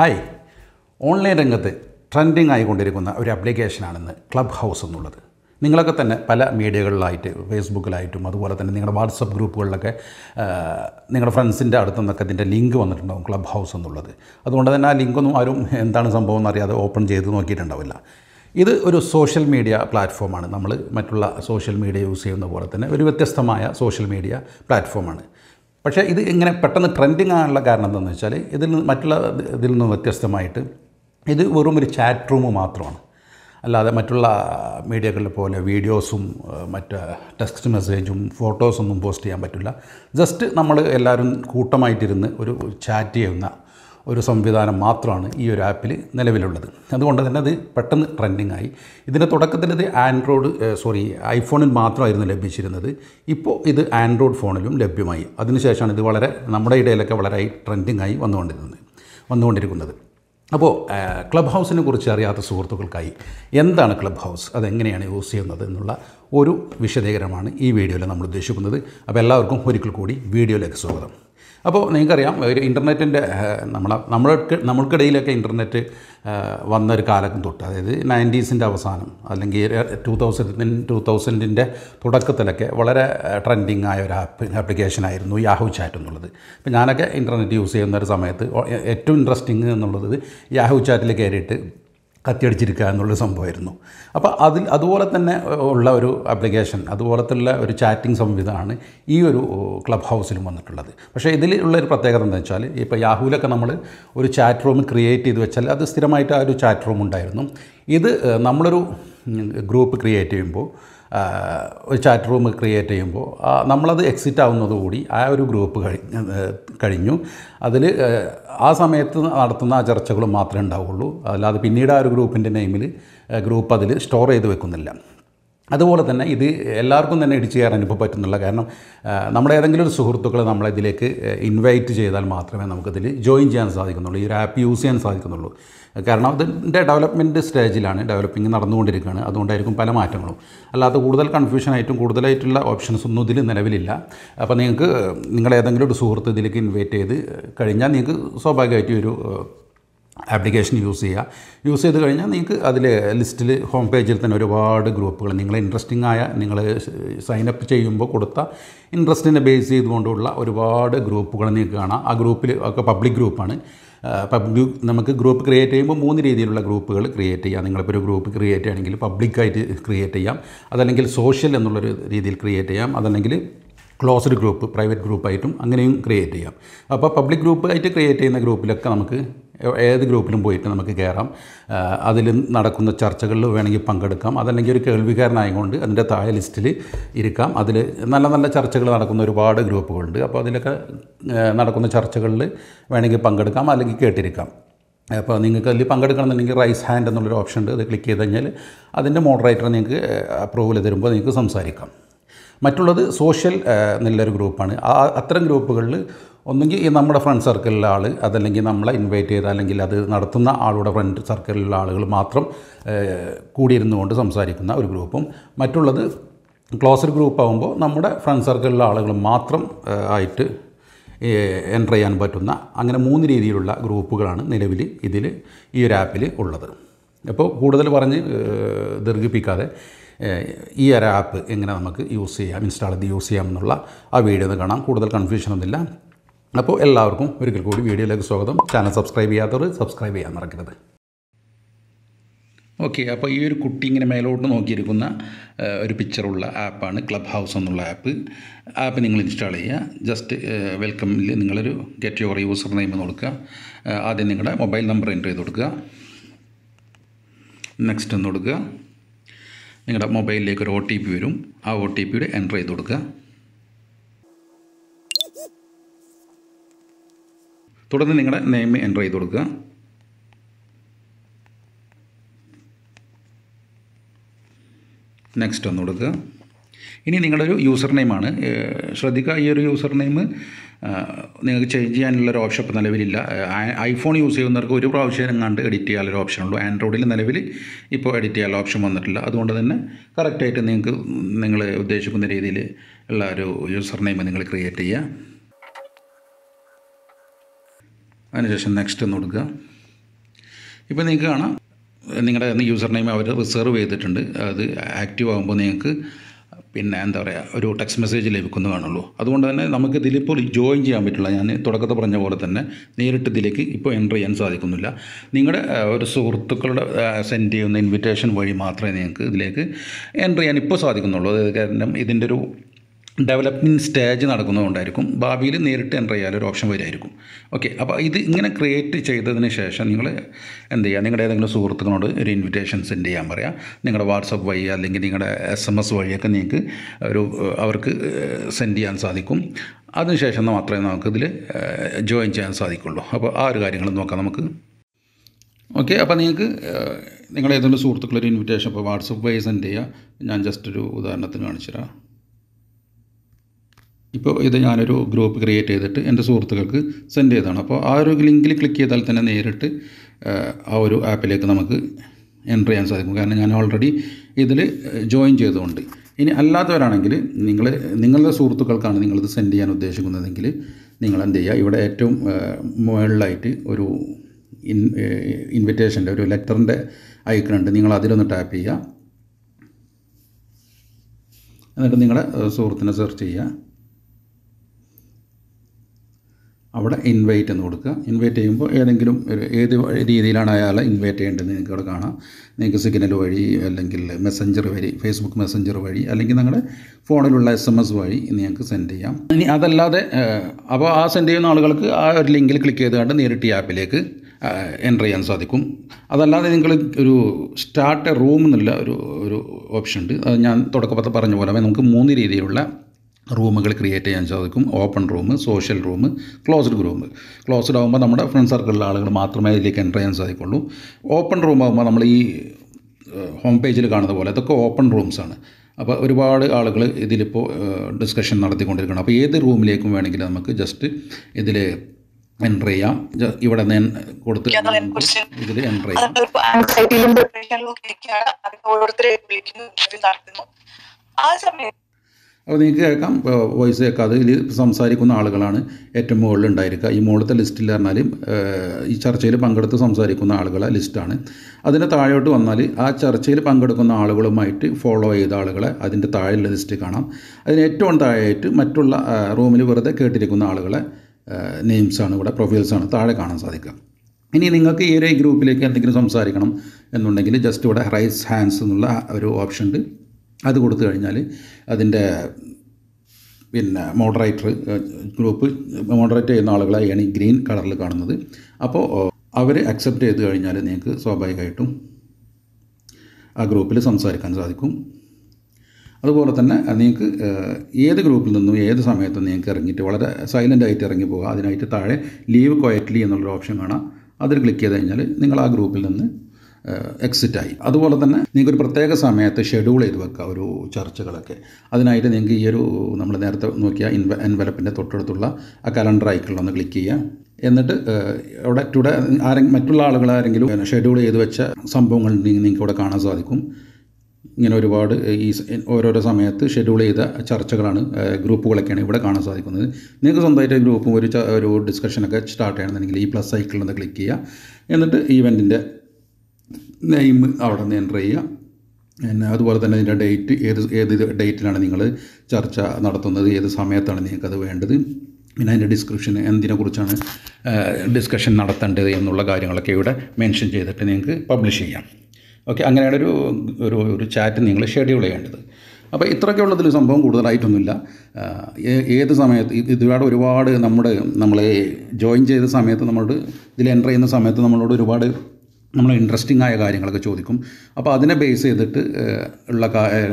Hi, online രംഗത്ത് trending ആയിക്കൊണ്ടിരിക്കുന്ന ഒരു ആപ്ലിക്കേഷനാണെന്ന് ക്ലബ് ഹൗസ് എന്നുള്ളത്. നിങ്ങളൊക്കെ തന്നെ പല മീഡിയകളിലായിട്ട്, ഫേസ്ബുക്കിലായിട്ടും അതുപോലെ തന്നെ നിങ്ങളുടെ വാട്സപ്പ് ഗ്രൂപ്പുകളിലൊക്കെ നിങ്ങളുടെ ഫ്രണ്ട്സിൻ്റെ അടുത്തു നിന്നൊക്കെ ഇതിൻ്റെ ലിങ്ക് വന്നിട്ടുണ്ടാകും, ക്ലബ് ഹൗസ് എന്നുള്ളത്. അതുകൊണ്ട് തന്നെ ആ ലിങ്കൊന്നും ആരും എന്താണ് സംഭവം എന്നറിയാതെ ഓപ്പൺ ചെയ്ത് നോക്കിയിട്ടുണ്ടാവില്ല. ഇത് ഒരു സോഷ്യൽ മീഡിയ പ്ലാറ്റ്ഫോമാണ്. നമ്മൾ മറ്റുള്ള സോഷ്യൽ മീഡിയ യൂസ് ചെയ്യുന്ന പോലെ തന്നെ ഒരു വ്യത്യസ്തമായ സോഷ്യൽ മീഡിയ പ്ലാറ്റ്ഫോമാണ്. പക്ഷേ ഇത് ഇങ്ങനെ പെട്ടെന്ന് ട്രെൻഡിങ് ആകാനുള്ള കാരണം എന്താണെന്ന് വെച്ചാൽ, ഇതിൽ നിന്ന് വ്യത്യസ്തമായിട്ട് ഇത് വെറും ഒരു ചാറ്റ് റൂം മാത്രമാണ്. അല്ലാതെ മറ്റുള്ള മീഡിയകളെ പോലെ വീഡിയോസും മറ്റ് ടെക്സ്റ്റ് മെസ്സേജും ഫോട്ടോസൊന്നും പോസ്റ്റ് ചെയ്യാൻ പറ്റില്ല. ജസ്റ്റ് നമ്മൾ എല്ലാവരും കൂട്ടമായിട്ടിരുന്ന് ഒരു ചാറ്റ് ചെയ്യുന്ന ഒരു സംവിധാനം മാത്രമാണ് ഈ ഒരു ആപ്പിൽ നിലവിലുള്ളത്. അതുകൊണ്ട് തന്നെ അത് പെട്ടെന്ന് ട്രെൻഡിങ് ആയി. ഇതിൻ്റെ തുടക്കത്തിൽ ഇത് ഐഫോണിൽ മാത്രമായിരുന്നു ലഭിച്ചിരുന്നത്. ഇപ്പോൾ ഇത് ആൻഡ്രോയിഡ് ഫോണിലും ലഭ്യമായി. അതിനുശേഷമാണ് ഇത് നമ്മുടെ ഇടയിലൊക്കെ വളരെ ട്രെൻഡിങ് ആയി വന്നുകൊണ്ടിരിക്കുന്നത്. അപ്പോൾ ക്ലബ് ഹൗസിനെ കുറിച്ച് അറിയാത്ത സുഹൃത്തുക്കൾക്കായി എന്താണ് ക്ലബ് ഹൗസ്, അതെങ്ങനെയാണ് യൂസ് ചെയ്യുന്നത് എന്നുള്ള ഒരു വിശദീകരണമാണ് ഈ വീഡിയോയിൽ നമ്മൾ ഉദ്ദേശിക്കുന്നത്. അപ്പോൾ എല്ലാവർക്കും ഒരിക്കൽ കൂടി വീഡിയോയിലേക്ക് സ്വാഗതം. അപ്പോൾ നിങ്ങൾക്കറിയാം, ഒരു ഇൻ്റർനെറ്റിൻ്റെ നമ്മൾക്കിടയിലൊക്കെ ഇൻ്റർനെറ്റ് വന്നൊരു കാലം തൊട്ട്, അതായത് 90s അവസാനം അല്ലെങ്കിൽ 2000s തുടക്കത്തിലൊക്കെ വളരെ ട്രെൻഡിങ് ആയ ഒരു ആപ്ലിക്കേഷനായിരുന്നു യാഹു ചാറ്റ് എന്നുള്ളത്. ഇപ്പോൾ ഞാനൊക്കെ ഇൻ്റർനെറ്റ് യൂസ് ചെയ്യുന്ന ഒരു സമയത്ത് ഏറ്റവും ഇൻട്രസ്റ്റിംഗ് എന്നുള്ളത് യാഹു ചാറ്റിൽ കയറിയിട്ട് കത്തിയടിച്ചിരിക്കുക എന്നുള്ളൊരു സംഭവമായിരുന്നു. അപ്പോൾ അതുപോലെ തന്നെ ഉള്ള ഒരു ആപ്ലിക്കേഷൻ, അതുപോലത്തുള്ള ഒരു ചാറ്റിംഗ് സംവിധാനമാണ് ഈ ഒരു ക്ലബ് ഹൗസിലും വന്നിട്ടുള്ളത്. പക്ഷേ ഇതിലുള്ളൊരു പ്രത്യേകത എന്താ വെച്ചാൽ, ഇപ്പോൾ യാഹുവിലൊക്കെ നമ്മൾ ഒരു ചാറ്റ് റൂം ക്രിയേറ്റ് ചെയ്ത് വെച്ചാൽ അത് സ്ഥിരമായിട്ട് ആ ഒരു ചാറ്റ് റൂം ഉണ്ടായിരുന്നു. ഇത് നമ്മളൊരു ഗ്രൂപ്പ് ക്രിയേറ്റ് ചെയ്യുമ്പോൾ, ഒരു ചാറ്റ് റൂം ക്രിയേറ്റ് ചെയ്യുമ്പോൾ നമ്മളത് എക്സിറ്റ് ആവുന്നതോടുകൂടി ആ ഒരു ഗ്രൂപ്പ് കഴിഞ്ഞു. അതിൽ ആ സമയത്ത് നടത്തുന്ന ആ ചർച്ചകളും മാത്രമേ ഉണ്ടാവുകയുള്ളൂ. അല്ലാതെ പിന്നീട് ആ ഒരു ഗ്രൂപ്പിൻ്റെ നെയിമിൽ ഗ്രൂപ്പ് അതിൽ സ്റ്റോർ ചെയ്ത് വെക്കുന്നില്ല. അതുപോലെ തന്നെ ഇത് എല്ലാവർക്കും തന്നെ ഇടിച്ചു കയറാൻ ഇപ്പോൾ പറ്റുന്നില്ല. കാരണം നമ്മുടെ ഏതെങ്കിലും ഒരു സുഹൃത്തുക്കൾ നമ്മളതിലേക്ക് ഇൻവൈറ്റ് ചെയ്താൽ മാത്രമേ നമുക്കതിൽ ജോയിൻ ചെയ്യാൻ സാധിക്കുന്നുള്ളൂ, ഈ ഒരു ആപ്പ് യൂസ് ചെയ്യാൻ സാധിക്കുന്നുള്ളൂ. കാരണം അതിൻ്റെ ഡെവലപ്മെൻറ്റ് സ്റ്റേജിലാണ്, ഡെവലപ്പിംഗ് നടന്നുകൊണ്ടിരിക്കുകയാണ്. അതുകൊണ്ടായിരിക്കും പല മാറ്റങ്ങളും. അല്ലാതെ കൂടുതൽ കൺഫ്യൂഷനായിട്ടും കൂടുതലായിട്ടുള്ള ഓപ്ഷൻസ് ഒന്നും ഇതിൽ നിലവിലില്ല. അപ്പോൾ നിങ്ങൾക്ക് നിങ്ങളേതെങ്കിലും ഒരു സുഹൃത്ത് ഇതിലേക്ക് ഇൻവൈറ്റ് ചെയ്ത് കഴിഞ്ഞാൽ നിങ്ങൾക്ക് സ്വാഭാവികമായിട്ടും ഒരു ആപ്ലിക്കേഷൻ യൂസ് ചെയ്ത് കഴിഞ്ഞാൽ നിങ്ങൾക്ക് അതിൽ ലിസ്റ്റിൽ, ഹോം പേജിൽ തന്നെ ഒരുപാട് ഗ്രൂപ്പുകൾ, നിങ്ങളെ ഇൻട്രസ്റ്റിംഗ് ആയ, നിങ്ങൾ സൈനപ്പ് ചെയ്യുമ്പോൾ കൊടുത്ത ഇൻട്രസ്റ്റിനെ ബേസ് ചെയ്തുകൊണ്ടുള്ള ഒരുപാട് ഗ്രൂപ്പുകൾ നിങ്ങൾക്ക് കാണാം. ആ ഗ്രൂപ്പിൽ ഒക്കെ പബ്ലിക് ഗ്രൂപ്പാണ്. നമുക്ക് ഗ്രൂപ്പ് ക്രിയേറ്റ് ചെയ്യുമ്പോൾ 3 രീതിയിലുള്ള ഗ്രൂപ്പുകൾ ക്രിയേറ്റ് ചെയ്യാം. നിങ്ങളിപ്പോൾ ഒരു ഗ്രൂപ്പ് ക്രിയേറ്റ് ചെയ്യുകയാണെങ്കിൽ പബ്ലിക്കായിട്ട് ക്രിയേറ്റ് ചെയ്യാം, അതല്ലെങ്കിൽ സോഷ്യൽ എന്നുള്ളൊരു രീതിയിൽ ക്രിയേറ്റ് ചെയ്യാം, അതല്ലെങ്കിൽ ക്ലോസ്ഡ് ഗ്രൂപ്പ്, പ്രൈവറ്റ് ഗ്രൂപ്പായിട്ടും അങ്ങനെയും ക്രിയേറ്റ് ചെയ്യാം. അപ്പോൾ പബ്ലിക് ഗ്രൂപ്പായിട്ട് ക്രിയേറ്റ് ചെയ്യുന്ന ഗ്രൂപ്പിലൊക്കെ നമുക്ക് ഏത് ഗ്രൂപ്പിലും പോയിട്ട് നമുക്ക് കയറാം. അതിൽ നടക്കുന്ന ചർച്ചകളിൽ വേണമെങ്കിൽ പങ്കെടുക്കാം, അതല്ലെങ്കിൽ ഒരു കേൾവിക്കാരനായതുകൊണ്ട് അതിൻ്റെ താഴെ ലിസ്റ്റിൽ ഇരിക്കാം. അതിൽ നല്ല നല്ല ചർച്ചകൾ നടക്കുന്ന ഒരുപാട് ഗ്രൂപ്പുകളുണ്ട്. അപ്പോൾ അതിലൊക്കെ നടക്കുന്ന ചർച്ചകളിൽ വേണമെങ്കിൽ പങ്കെടുക്കാം, അല്ലെങ്കിൽ കേട്ടിരിക്കാം. അപ്പോൾ നിങ്ങൾക്ക് അതിൽ പങ്കെടുക്കണമെന്നുണ്ടെങ്കിൽ റൈസ് ഹാൻഡ് എന്നുള്ളൊരു ഓപ്ഷൻ ഉണ്ട്. അത് ക്ലിക്ക് ചെയ്ത് കഴിഞ്ഞാൽ അതിൻ്റെ മോഡറേറ്റർ നിങ്ങൾക്ക് അപ്രൂവൽ തരുമ്പോൾ നിങ്ങൾക്ക് സംസാരിക്കാം. മറ്റുള്ളത് സോഷ്യൽ എന്നുള്ളൊരു ഗ്രൂപ്പാണ്. അത്തരം ഗ്രൂപ്പുകളിൽ ഒന്നെങ്കിൽ ഈ നമ്മുടെ ഫ്രണ്ട് സർക്കിളിലെ ആൾ, അതല്ലെങ്കിൽ നമ്മളെ ഇൻവൈറ്റ് ചെയ്ത, അല്ലെങ്കിൽ അത് നടത്തുന്ന ആളുടെ ഫ്രണ്ട് സർക്കിളിലുള്ള ആളുകൾ മാത്രം കൂടിയിരുന്നു കൊണ്ട് സംസാരിക്കുന്ന ഒരു ഗ്രൂപ്പും, മറ്റുള്ളത് ക്ലോസ്ഡ് ഗ്രൂപ്പാകുമ്പോൾ നമ്മുടെ ഫ്രണ്ട് സർക്കിളിലെ ആളുകൾ മാത്രം ആയിട്ട് എൻ്റർ ചെയ്യാൻ പറ്റുന്ന, അങ്ങനെ 3 രീതിയിലുള്ള ഗ്രൂപ്പുകളാണ് നിലവിൽ ഇതിൽ ഈ ഒരു ആപ്പിൽ ഉള്ളത്. അപ്പോൾ കൂടുതൽ പറഞ്ഞ് ദീർഘിപ്പിക്കാതെ ഈ ഒരു ആപ്പ് എങ്ങനെ നമുക്ക് യൂസ് ചെയ്യാം, ഇൻസ്റ്റാൾ ചെയ്ത് യൂസ് ചെയ്യാമെന്നുള്ള ആ വീഡിയോ കാണാം. കൂടുതൽ കൺഫ്യൂഷനൊന്നുമില്ല. അപ്പോൾ എല്ലാവർക്കും ഒരിക്കൽ കൂടി വീഡിയോയിലേക്ക് സ്വാഗതം. ചാനൽ സബ്സ്ക്രൈബ് ചെയ്യാത്തവർ സബ്സ്ക്രൈബ് ചെയ്യാൻ മറക്കരുത്. ഓക്കെ, അപ്പോൾ ഈ ഒരു കുട്ടി ഇങ്ങനെ മേലോട്ട് നോക്കിയിരിക്കുന്ന ഒരു പിക്ചറുള്ള ആപ്പാണ് ക്ലബ് ഹൗസ് എന്നുള്ള ആപ്പ്. ആപ്പ് നിങ്ങൾ ഇൻസ്റ്റാൾ ചെയ്യുക. ജസ്റ്റ് വെൽക്കമിൽ നിങ്ങളൊരു ഗെറ്റ് യുവർ യൂസർ നെയിം എന്ന് കൊടുക്കുക. ആദ്യം നിങ്ങളുടെ മൊബൈൽ നമ്പർ എൻ്റർ ചെയ്ത് കൊടുക്കുക. നെക്സ്റ്റ് എന്ന് കൊടുക്കുക. നിങ്ങളുടെ മൊബൈലിലേക്ക് ഒരു OTP വരും. ആ OTP എൻ്റർ ചെയ്ത് കൊടുക്കുക. തുടർന്ന് നിങ്ങളുടെ നെയിം എൻ്റർ ചെയ്ത് കൊടുക്കുക. നെക്സ്റ്റ് ഒന്ന് കൊടുക്കുക. ഇനി നിങ്ങളൊരു യൂസർ നെയിമാണ് ശ്രദ്ധിക്കുക. ഈ ഒരു യൂസർ നെയിം നിങ്ങൾക്ക് ചേഞ്ച് ചെയ്യാനുള്ളൊരു ഓപ്ഷൻ ഇപ്പോൾ നിലവിലില്ല. ഐഫോൺ യൂസ് ചെയ്യുന്നവർക്ക് ഒരു പ്രാവശ്യം എങ്ങാണ്ട് എഡിറ്റ് ചെയ്യാനൊരു ഓപ്ഷനുള്ളൂ. ആൻഡ്രോയിഡിൽ നിലവിൽ ഇപ്പോൾ എഡിറ്റ് ചെയ്യാനുള്ള ഓപ്ഷൻ വന്നിട്ടില്ല. അതുകൊണ്ട് തന്നെ കറക്റ്റായിട്ട് നിങ്ങൾക്ക് നിങ്ങൾ ഉദ്ദേശിക്കുന്ന രീതിയിൽ ഉള്ള ഒരു യൂസർ നെയിം നിങ്ങൾ ക്രിയേറ്റ് ചെയ്യുക. അതിനുശേഷം നെക്സ്റ്റ് എന്ന് കൊടുക്കുക. ഇപ്പോൾ നിങ്ങൾക്ക് കാണാം നിങ്ങളുടെ യൂസർ നെയിം അവർ റിസർവ് ചെയ്തിട്ടുണ്ട്. അത് ആക്റ്റീവ് ആകുമ്പോൾ നിങ്ങൾക്ക് പിന്നെ എന്താ പറയുക ഒരു ടെക്സ്റ്റ് മെസ്സേജ് ലഭിക്കുന്നത് കാണുള്ളൂ. അതുകൊണ്ട് തന്നെ നമുക്ക് ഇതിലിപ്പോൾ ജോയിൻ ചെയ്യാൻ പറ്റില്ല. ഞാൻ തുടക്കത്തിൽ പറഞ്ഞ പോലെ തന്നെ നേരിട്ട് ഇതിലേക്ക് ഇപ്പോൾ എൻ്റർ ചെയ്യാൻ സാധിക്കുന്നില്ല. നിങ്ങളുടെ ഒരു സുഹൃത്തുക്കളുടെ സെൻഡ് ചെയ്യുന്ന ഇൻവിറ്റേഷൻ വഴി മാത്രമേ നിങ്ങൾക്ക് ഇതിലേക്ക് എൻ്റർ ചെയ്യാൻ ഇപ്പോൾ സാധിക്കുന്നുള്ളൂ. അത് കാരണം ഇതിൻ്റെ ഒരു ഡെവലപ്മെൻറ്റ് സ്റ്റേജ് നടക്കുന്നതുകൊണ്ടായിരിക്കും. ഭാവിയിൽ നേരിട്ട് എൻ്റർ ചെയ്യാനൊരു ഓപ്ഷൻ വരുമായിരിക്കും. ഓക്കെ, അപ്പോൾ ഇത് ഇങ്ങനെ ക്രിയേറ്റ് ചെയ്തതിന് ശേഷം നിങ്ങൾ എന്ത് ചെയ്യുക, നിങ്ങളുടെ ഏതെങ്കിലും സുഹൃത്തുക്കളോട് ഒരു ഇൻവിറ്റേഷൻ സെൻഡ് ചെയ്യാൻ പറയാം. നിങ്ങളുടെ വാട്സപ്പ് വഴി അല്ലെങ്കിൽ നിങ്ങളുടെ SMS വഴിയൊക്കെ നിങ്ങൾക്ക് ഒരു അവർക്ക് സെൻഡ് ചെയ്യാൻ സാധിക്കും. അതിനുശേഷം മാത്രമേ നമുക്കിതിൽ ജോയിൻ ചെയ്യാൻ സാധിക്കുള്ളൂ. അപ്പോൾ ആ ഒരു കാര്യങ്ങൾ നോക്കാം നമുക്ക്. ഓക്കെ, അപ്പോൾ നിങ്ങൾക്ക് നിങ്ങളുടെ ഏതെങ്കിലും സുഹൃത്തുക്കളൊരു ഇൻവിറ്റേഷൻ ഇപ്പോൾ വാട്സപ്പ് വഴി സെൻഡ് ചെയ്യുക. ഞാൻ ജസ്റ്റ് ഒരു ഉദാഹരണത്തിന് കാണിച്ചു തരാം. ഇപ്പോൾ ഇത് ഞാനൊരു ഗ്രൂപ്പ് ക്രിയേറ്റ് ചെയ്തിട്ട് എൻ്റെ സുഹൃത്തുക്കൾക്ക് സെൻഡ് ചെയ്തതാണ്. അപ്പോൾ ആ ഒരു ലിങ്കിൽ ക്ലിക്ക് ചെയ്താൽ തന്നെ നേരിട്ട് ആ ഒരു ആപ്പിലേക്ക് നമുക്ക് എൻ്റർ ചെയ്യാൻ സാധിക്കും. കാരണം ഞാൻ ഓൾറെഡി ഇതിൽ ജോയിൻ ചെയ്തുകൊണ്ട്. ഇനി അല്ലാത്തവരാണെങ്കിൽ നിങ്ങളുടെ സുഹൃത്തുക്കൾക്കാണ് നിങ്ങളിത് സെൻഡ് ചെയ്യാൻ ഉദ്ദേശിക്കുന്നതെങ്കിൽ നിങ്ങൾ എന്ത് ചെയ്യുക, ഇവിടെ ഏറ്റവും മുകളിലായിട്ട് ഒരു ഇൻവിറ്റേഷൻ്റെ ഒരു ലെറ്ററിൻ്റെ ഐക്കണുണ്ട്. നിങ്ങൾ അതിലൊന്ന് ടാപ്പ് ചെയ്യുക. എന്നിട്ട് നിങ്ങളുടെ സുഹൃത്തിനെ സെർച്ച് ചെയ്യുക. അവിടെ ഇൻവൈറ്റ് എന്ന് കൊടുക്കുക. ഇൻവൈറ്റ് ചെയ്യുമ്പോൾ ഏതെങ്കിലും ഏത് രീതിയിലാണ് അയാളെ ഇൻവൈറ്റ് ചെയ്യേണ്ടതെന്ന് നിങ്ങൾക്ക് അവിടെ കാണാം. നിങ്ങൾക്ക് സിഗ്നൽ വഴി അല്ലെങ്കിൽ മെസ്സഞ്ചർ വഴി, ഫേസ്ബുക്ക് മെസ്സഞ്ചർ വഴി അല്ലെങ്കിൽ നിങ്ങളുടെ ഫോണിലുള്ള SMS വഴി നിങ്ങൾക്ക് സെൻഡ് ചെയ്യാം. ഇനി അതല്ലാതെ അപ്പോൾ ആ സെൻഡ് ചെയ്യുന്ന ആളുകൾക്ക് ആ ഒരു ലിങ്കിൽ ക്ലിക്ക് ചെയ്തുകൊണ്ട് നേരിട്ട് ഈ ആപ്പിലേക്ക് എൻ്റർ ചെയ്യാൻ സാധിക്കും. അതല്ലാതെ നിങ്ങൾ ഒരു സ്റ്റാർട്ട് എ റൂം എന്നുള്ള ഒരു ഓപ്ഷൻ ഉണ്ട്. അത് ഞാൻ തുടക്കത്തിൽ പറഞ്ഞ പോലെ നമുക്ക് 3 രീതിയിലുള്ള റൂമുകൾ ക്രിയേറ്റ് ചെയ്യാൻ സാധിക്കും. Open room, social room, closed room. Closed ആകുമ്പോൾ നമ്മുടെ ഫ്രണ്ട് സർക്കിളിലെ ആളുകൾ മാത്രമേ ഇതിലേക്ക് എൻ്റർ ചെയ്യാൻ സാധിക്കുള്ളൂ. ഓപ്പൺ റൂം ആകുമ്പോൾ നമ്മൾ ഈ ഹോം പേജിൽ കാണുന്ന പോലെ അതൊക്കെ ഓപ്പൺ റൂംസാണ്. അപ്പോൾ ഒരുപാട് ആളുകൾ ഇതിലിപ്പോൾ ഡിസ്കഷൻ നടത്തിക്കൊണ്ടിരിക്കുകയാണ്. അപ്പോൾ ഏത് റൂമിലേക്കും വേണമെങ്കിൽ നമുക്ക് ജസ്റ്റ് ഇതിൽ എൻ്റർ ചെയ്യാം. ഇവിടെ ഞാൻ കൊടുത്ത് ഇതിൽ എൻ്റർ ചെയ്യാം. അപ്പോൾ നിങ്ങൾക്ക് കേൾക്കാം, വോയിസ് കേൾക്കാം. അതിൽ സംസാരിക്കുന്ന ആളുകളാണ് ഏറ്റവും മുകളിൽ ഉണ്ടായിരിക്കുക. ഈ മുകളിലത്തെ ലിസ്റ്റിൽ പറഞ്ഞാൽ ഈ ചർച്ചയിൽ പങ്കെടുത്ത് സംസാരിക്കുന്ന ആളുകളെ ലിസ്റ്റാണ്. അതിന് താഴോട്ട് വന്നാൽ ആ ചർച്ചയിൽ പങ്കെടുക്കുന്ന ആളുകളുമായിട്ട് ഫോളോ ചെയ്ത ആളുകളെ അതിൻ്റെ താഴെയുള്ള ലിസ്റ്റ് കാണാം. അതിന് ഏറ്റവും താഴെയായിട്ട് മറ്റുള്ള റൂമിൽ വെറുതെ കേട്ടിരിക്കുന്ന ആളുകളെ നെയിംസാണ് ഇവിടെ, പ്രൊഫൈൽസാണ് താഴെ കാണാൻ സാധിക്കുക. ഇനി നിങ്ങൾക്ക് ഈ ഒരു ഗ്രൂപ്പിലേക്ക് എന്തെങ്കിലും സംസാരിക്കണം എന്നുണ്ടെങ്കിൽ ജസ്റ്റ് ഇവിടെ റൈസ് ഹാൻഡ്സ് എന്നുള്ള ഒരു ഓപ്ഷൻ ഉണ്ട്. അത് കൊടുത്തു കഴിഞ്ഞാൽ അതിൻ്റെ പിന്നെ ഗ്രൂപ്പ് മോഡറേറ്റ് ചെയ്യുന്ന ആളുകളെയാണ് ഈ ഗ്രീൻ കളറിൽ കാണുന്നത്. അപ്പോൾ അവർ അക്സെപ്റ്റ് ചെയ്ത് കഴിഞ്ഞാൽ നിങ്ങൾക്ക് സ്വാഭാവികമായിട്ടും ആ ഗ്രൂപ്പിൽ സംസാരിക്കാൻ സാധിക്കും. അതുപോലെ തന്നെ നിങ്ങൾക്ക് ഏത് ഗ്രൂപ്പിൽ നിന്നും ഏത് സമയത്തും നിങ്ങൾക്ക് ഇറങ്ങിയിട്ട് വളരെ സൈലൻ്റായിട്ട് ഇറങ്ങി പോവുക. അതിനായിട്ട് താഴെ ലീവ് ക്വയറ്റ്ലി എന്നുള്ളൊരു ഓപ്ഷൻ കാണാം. അതിൽ ക്ലിക്ക് ചെയ്ത് കഴിഞ്ഞാൽ നിങ്ങൾ ആ ഗ്രൂപ്പിൽ നിന്ന് എക്സിറ്റായി. അതുപോലെ തന്നെ നിങ്ങൾക്കൊരു പ്രത്യേക സമയത്ത് ഷെഡ്യൂൾ ചെയ്ത് വെക്കുക ഒരു ചർച്ചകളൊക്കെ. അതിനായിട്ട് നിങ്ങൾക്ക് ഈ ഒരു നമ്മൾ നേരത്തെ നോക്കിയ എൻവലപ്പിൻ്റെ തൊട്ടടുത്തുള്ള ആ കലണ്ടർ ഐക്കണിലൊന്ന് ക്ലിക്ക് ചെയ്യുക. എന്നിട്ട് അവിടെ ടുഡേ മറ്റുള്ള ആളുകളാരെങ്കിലും ഷെഡ്യൂൾ ചെയ്ത് വെച്ച സംഭവങ്ങൾ നിങ്ങൾക്ക് ഇവിടെ കാണാൻ സാധിക്കും. ഇങ്ങനെ ഒരുപാട് ഈ ഓരോരോ സമയത്ത് ഷെഡ്യൂൾ ചെയ്ത ചർച്ചകളാണ്, ഗ്രൂപ്പുകളൊക്കെയാണ് ഇവിടെ കാണാൻ സാധിക്കുന്നത്. നിങ്ങൾക്ക് സ്വന്തമായിട്ട് ഗ്രൂപ്പും ഒരു ഡിസ്കഷനൊക്കെ സ്റ്റാർട്ട് ചെയ്യണമെന്നുണ്ടെങ്കിൽ ഈ പ്ലസ് ഐക്കണിലൊന്ന് ക്ലിക്ക് ചെയ്യുക. എന്നിട്ട് ഈവെൻറ്റിൻ്റെ നെയിം അവിടെ നിന്ന് എൻ്റർ ചെയ്യുക. പിന്നെ അതുപോലെ തന്നെ ഇതിൻ്റെ ഡേറ്റ്, ഏത് ഡേറ്റിലാണ് നിങ്ങൾ ചർച്ച നടത്തുന്നത്, ഏത് സമയത്താണ് നിങ്ങൾക്കത് വേണ്ടത്, പിന്നെ അതിൻ്റെ ഡിസ്ക്രിപ്ഷൻ, എന്തിനെക്കുറിച്ചാണ് ഡിസ്കഷൻ നടത്തേണ്ടത് എന്നുള്ള കാര്യങ്ങളൊക്കെ ഇവിടെ മെൻഷൻ ചെയ്തിട്ട് നിങ്ങൾക്ക് പബ്ലിഷ് ചെയ്യാം. ഓക്കെ, അങ്ങനെയാണ് ഒരു ഒരു ചാറ്റ് നിങ്ങൾ ഷെഡ്യൂൾ ചെയ്യേണ്ടത്. അപ്പോൾ ഇത്രയൊക്കെ ഉള്ളതിൽ സംഭവം കൂടുതലായിട്ടൊന്നുമില്ല. ഏത് സമയത്ത് ഒരുപാട് നമ്മളെ ജോയിൻ ചെയ്ത സമയത്ത് നമ്മളോട് ഇതിൽ എൻ്റർ ചെയ്യുന്ന സമയത്ത് നമ്മളോട് ഒരുപാട് നമ്മൾ ഇൻട്രസ്റ്റിംഗ് ആയ കാര്യങ്ങളൊക്കെ ചോദിക്കും. അപ്പോൾ അതിനെ ബേസ് ചെയ്തിട്ട് ഉള്ള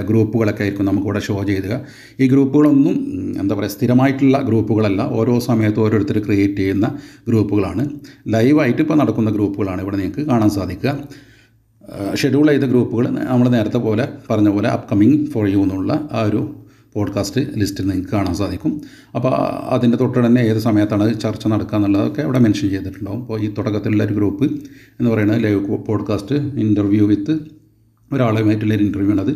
ഗ്രൂപ്പുകളൊക്കെ ആയിരിക്കും നമുക്കിവിടെ ഷോ ചെയ്യുക. ഈ ഗ്രൂപ്പുകളൊന്നും എന്താ പറയുക സ്ഥിരമായിട്ടുള്ള ഗ്രൂപ്പുകളല്ല. ഓരോ സമയത്ത് ഓരോരുത്തർ ക്രിയേറ്റ് ചെയ്യുന്ന ഗ്രൂപ്പുകളാണ്. ലൈവായിട്ട് ഇപ്പോൾ നടക്കുന്ന ഗ്രൂപ്പുകളാണ് ഇവിടെ നിങ്ങൾക്ക് കാണാൻ സാധിക്കുക. ഷെഡ്യൂൾ ചെയ്ത ഗ്രൂപ്പുകൾ നമ്മൾ നേരത്തെ പോലെ പറഞ്ഞ പോലെ അപ്കമ്മിങ് ഫോർ യു എന്നുള്ള ആ ഒരു പോഡ്കാസ്റ്റ് ലിസ്റ്റിൽ നിങ്ങൾക്ക് കാണാൻ സാധിക്കും. അപ്പോൾ അതിൻ്റെ തൊട്ട് തന്നെ ഏത് സമയത്താണ് ചർച്ച നടക്കുക എന്നുള്ളതൊക്കെ അവിടെ മെൻഷൻ ചെയ്തിട്ടുണ്ടാകും. അപ്പോൾ ഈ തുടക്കത്തിലുള്ള ഒരു ഗ്രൂപ്പ് എന്ന് പറയുന്നത് ലൈവ് പോഡ്കാസ്റ്റ് ഇൻ്റർവ്യൂ വിത്ത് ഒരാളുമായിട്ടുള്ളൊരു ഇൻ്റർവ്യൂ ആണത്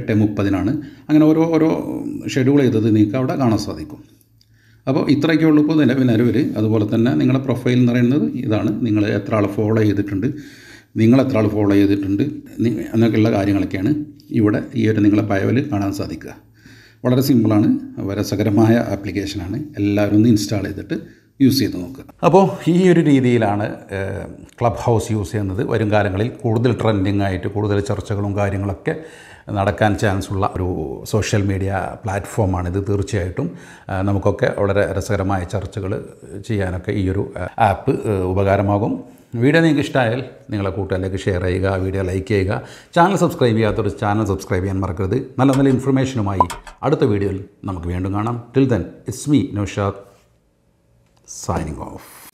8:30-നാണ്. അങ്ങനെ ഓരോ ഷെഡ്യൂൾ ചെയ്തത് നിങ്ങൾക്ക് അവിടെ കാണാൻ സാധിക്കും. അപ്പോൾ ഇത്രയൊക്കെ ഉള്ളൂ ഇപ്പോൾ നിലവിൽ. അതുപോലെ തന്നെ നിങ്ങളുടെ പ്രൊഫൈൽ എന്ന് പറയുന്നത് ഇതാണ്, നിങ്ങൾ എത്ര ആൾ ഫോളോ ചെയ്തിട്ടുണ്ട്, നിങ്ങൾ എത്ര ആൾ ഫോളോ ചെയ്തിട്ടുണ്ട് എന്നൊക്കെയുള്ള കാര്യങ്ങളൊക്കെയാണ് ഇവിടെ ഈ ഒരു നിങ്ങളെ ബയോയിൽ കാണാൻ സാധിക്കുക. വളരെ സിമ്പിളാണ്, രസകരമായ ആപ്ലിക്കേഷനാണ്. എല്ലാവരും ഒന്ന് ഇൻസ്റ്റാൾ ചെയ്തിട്ട് യൂസ് ചെയ്ത് നോക്കുക. അപ്പോൾ ഈ ഒരു രീതിയിലാണ് ക്ലബ് ഹൗസ് യൂസ് ചെയ്യുന്നത്. വരും കാലങ്ങളിൽ കൂടുതൽ ട്രെൻഡിങ് ആയിട്ട് കൂടുതൽ ചർച്ചകളും കാര്യങ്ങളൊക്കെ നടക്കാൻ ചാൻസുള്ള ഒരു സോഷ്യൽ മീഡിയ പ്ലാറ്റ്ഫോമാണിത്. തീർച്ചയായിട്ടും നമുക്കൊക്കെ വളരെ രസകരമായ ചർച്ചകൾ ചെയ്യാനൊക്കെ ഈ ഒരു ആപ്പ് ഉപകാരമാകും. വീഡിയോ നിങ്ങൾക്ക് ഇഷ്ടമായാൽ നിങ്ങളെ കൂട്ടുകാരിലേക്ക് ഷെയർ ചെയ്യുക, വീഡിയോ ലൈക്ക് ചെയ്യുക. ചാനൽ സബ്സ്ക്രൈബ് ചെയ്യാത്തൊരു ചാനൽ സബ്സ്ക്രൈബ് ചെയ്യാൻ മറക്കരുത്. നല്ല നല്ല ഇൻഫർമേഷനുമായി അടുത്ത വീഡിയോയിൽ നമുക്ക് വീണ്ടും കാണാം. Till then it's me Naushad signing off.